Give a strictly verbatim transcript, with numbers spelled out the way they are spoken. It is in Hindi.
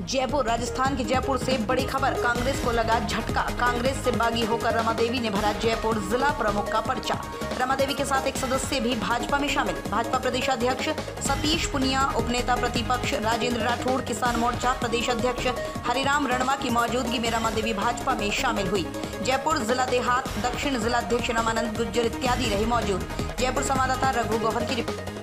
जयपुर। राजस्थान के जयपुर से बड़ी खबर, कांग्रेस को लगा झटका। कांग्रेस से बागी होकर रमा देवी ने भरा जयपुर जिला प्रमुख का पर्चा। रमा देवी के साथ एक सदस्य भी भाजपा में शामिल। भाजपा प्रदेशाध्यक्ष सतीश पुनिया, उपनेता प्रतिपक्ष राजेंद्र राठौड़, किसान मोर्चा प्रदेश अध्यक्ष हरिराम रणवा की मौजूदगी में रमा देवी भाजपा में शामिल हुई। जयपुर जिला देहात दक्षिण जिलाध्यक्ष रमानंद गुजर इत्यादि रहे मौजूद। जयपुर संवाददाता रघु गौहर की रिपोर्ट।